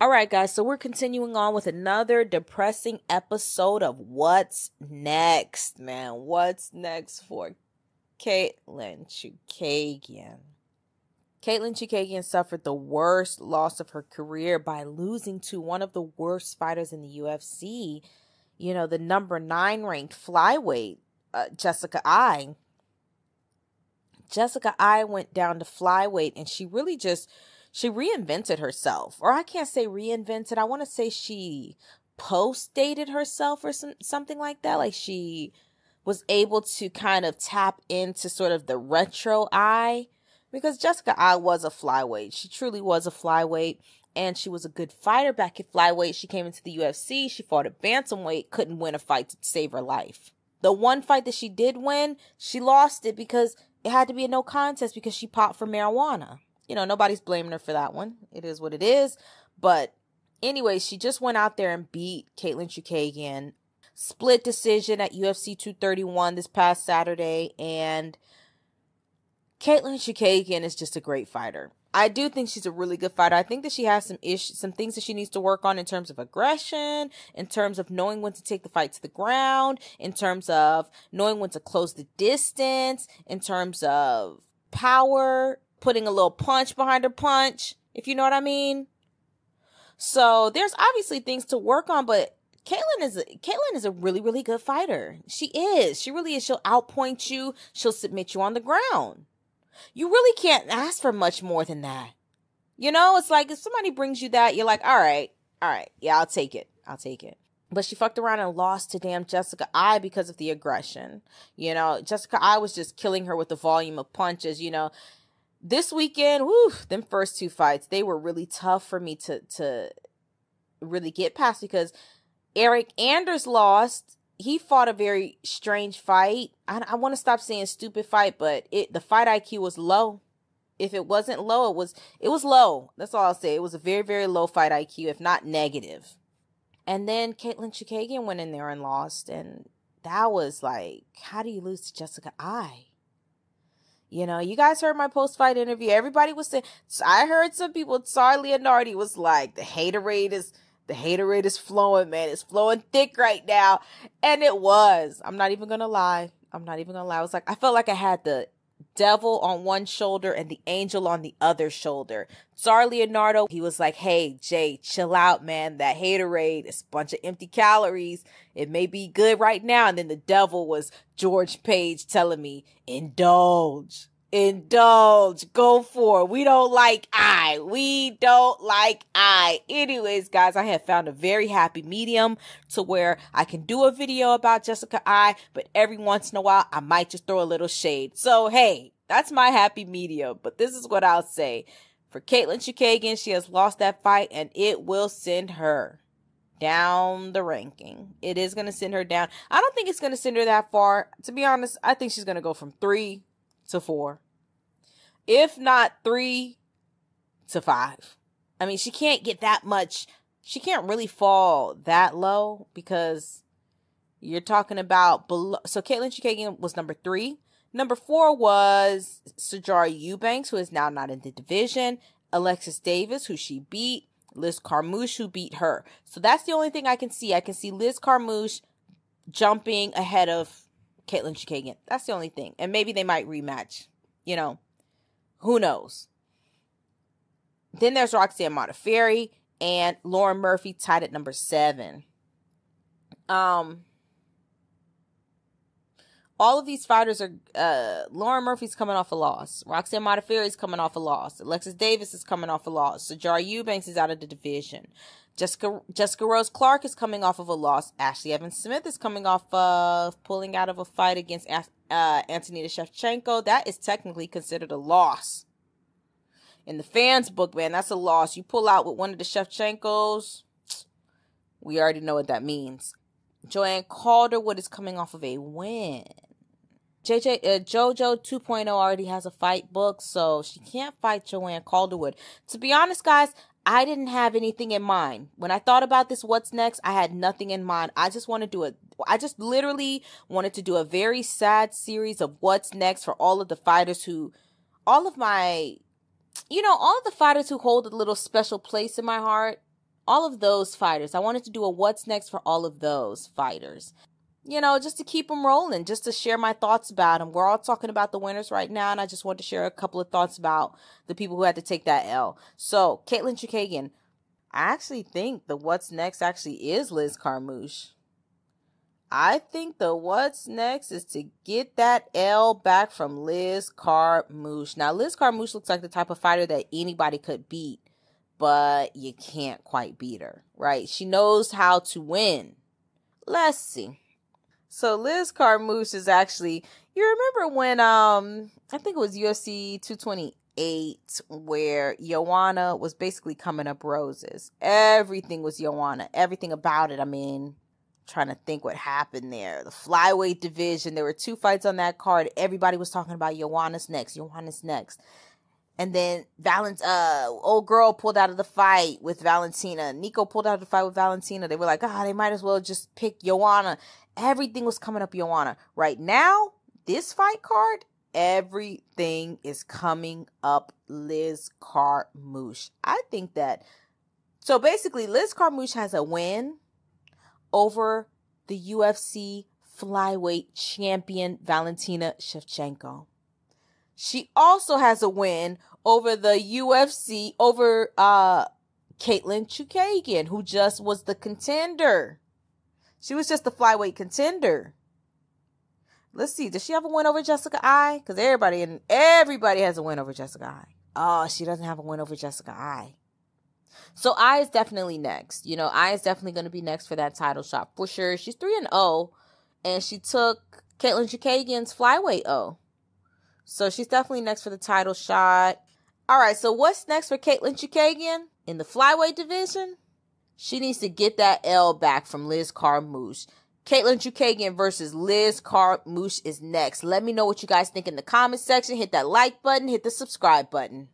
All right, guys, so we're continuing on with another depressing episode of What's Next, man. What's next for Katlyn Chookagian? Katlyn Chookagian suffered the worst loss of her career by losing to one of the worst fighters in the UFC, you know, the #9 ranked flyweight, Jessica Eye. Jessica Eye went down to flyweight, and she really just... she reinvented herself, or I can't say reinvented. I want to say she post-dated herself or something like that. Like she was able to kind of tap into sort of the retro Eye, because Jessica Eye was a flyweight. She truly was a flyweight, and she was a good fighter back at flyweight. She came into the UFC. She fought at bantamweight, couldn't win a fight to save her life. The one fight that she did win, she lost it because it had to be a no contest because she popped for marijuana. You know, nobody's blaming her for that one. It is what it is. But anyway, she just went out there and beat Katlyn Chookagian. Split decision at UFC 231 this past Saturday. And Katlyn Chookagian is just a great fighter. I do think she's a really good fighter. I think that she has some issues, some things that she needs to work on in terms of aggression, in terms of knowing when to take the fight to the ground, in terms of knowing when to close the distance, in terms of power, putting a little punch behind her punch, if you know what I mean. So there's obviously things to work on, but Katlyn is a really, really good fighter. She is. She really is. She'll outpoint you. She'll submit you on the ground. You really can't ask for much more than that. You know, it's like if somebody brings you that, you're like, all right, yeah, I'll take it. I'll take it. But she fucked around and lost to damn Jessica Eye because of the aggression. You know, Jessica Eye was just killing her with the volume of punches, you know. This weekend, whew, them first two fights, they were really tough for me to really get past because Eric Anders lost. He fought a very strange fight. I want to stop saying stupid fight, but the fight IQ was low. If it wasn't low, it was low. That's all I'll say. It was a very, very low fight IQ, if not negative. And then Katlyn Chookagian went in there and lost. And that was like, how do you lose to Jessica Eye? You know, you guys heard my post-fight interview. Everybody was saying, I heard some people, sorry, Leonardi was like, the haterade is flowing, man. It's flowing thick right now. And it was. I'm not even going to lie. I was like, I felt like I had the devil on one shoulder and the angel on the other shoulder. Sorry, Leonardo. He was like, hey, Jay, chill out, man. That haterade is a bunch of empty calories. It may be good right now. And then the devil was George Page telling me, indulge, go for it. We don't like I. Anyways, guys, I have found a very happy medium to where I can do a video about Jessica Eye, but every once in a while, I might just throw a little shade. So, hey, that's my happy medium, but this is what I'll say. For Katlyn Chookagian, she has lost that fight, and it will send her down the ranking. It is going to send her down. I don't think it's going to send her that far. To be honest, I think she's going to go from 3 to 4, if not 3 to 5. I mean, she can't get that much. She can't really fall that low because you're talking about below. So Katlyn Chookagian was #3. #4 was Sijara Eubanks, who is now not in the division. Alexis Davis, who she beat. Liz Carmouche, who beat her. So that's the only thing I can see. I can see Liz Carmouche jumping ahead of Katlyn Chookagian. That's the only thing. And maybe they might rematch. You know, who knows? Then there's Roxanne Modafferi and Lauren Murphy tied at #7. All of these fighters are, Lauren Murphy's coming off a loss. Roxanne Modafferi's coming off a loss. Alexis Davis is coming off a loss. Sijara Eubanks is out of the division. Jessica Rose Clark is coming off of a loss. Ashley Evans-Smith is coming off of pulling out of a fight against Antonina Shevchenko. That is technically considered a loss. In the fans' book, man, that's a loss. You pull out with one of the Shevchenkos, we already know what that means. Joanne Calderwood is coming off of a win. JoJo 2.0 already has a fight booked, so she can't fight Joanne Calderwood. To be honest, guys, I didn't have anything in mind. When I thought about this, what's next, I had nothing in mind. I just literally wanted to do a very sad series of what's next for all of the fighters who, all of the fighters who hold a little special place in my heart. all of those fighters. I wanted to do a what's next for all of those fighters. You know, just to keep them rolling, just to share my thoughts about them. We're all talking about the winners right now, and I just wanted to share a couple of thoughts about the people who had to take that L. So, Katlyn Chookagian, I actually think the what's next actually is Liz Carmouche. I think the what's next is to get that L back from Liz Carmouche. Now, Liz Carmouche looks like the type of fighter that anybody could beat, but you can't quite beat her, right? She knows how to win. Let's see. So Liz Carmouche is actually, you remember when, I think it was UFC 228, where Joanna was basically coming up roses. Everything was Joanna. Everything about it. I mean, trying to think what happened there. The flyweight division, there were two fights on that card. Everybody was talking about Joanna's next, Joanna's next. And then old girl pulled out of the fight with Valentina. Nico pulled out of the fight with Valentina. They were like, ah, oh, they might as well just pick Joanna. Everything was coming up Joanna. Right now, this fight card, everything is coming up Liz Carmouche. I think that, so basically Liz Carmouche has a win over the UFC flyweight champion Valentina Shevchenko. She also has a win over the UFC, over Katlyn Chookagian, who just was the contender. She was just the flyweight contender. Let's see, does she have a win over Jessica Eye? Because everybody has a win over Jessica Eye. Oh, she doesn't have a win over Jessica Eye. So Eye is definitely next. You know, Eye is definitely going to be next for that title shot for sure. She's 3-0, and she took Katlyn Chookagian's flyweight O. So she's definitely next for the title shot. All right, so what's next for Katlyn Chookagian in the flyweight division? She needs to get that L back from Liz Carmouche. Katlyn Chookagian versus Liz Carmouche is next. Let me know what you guys think in the comment section. Hit that like button. Hit the subscribe button.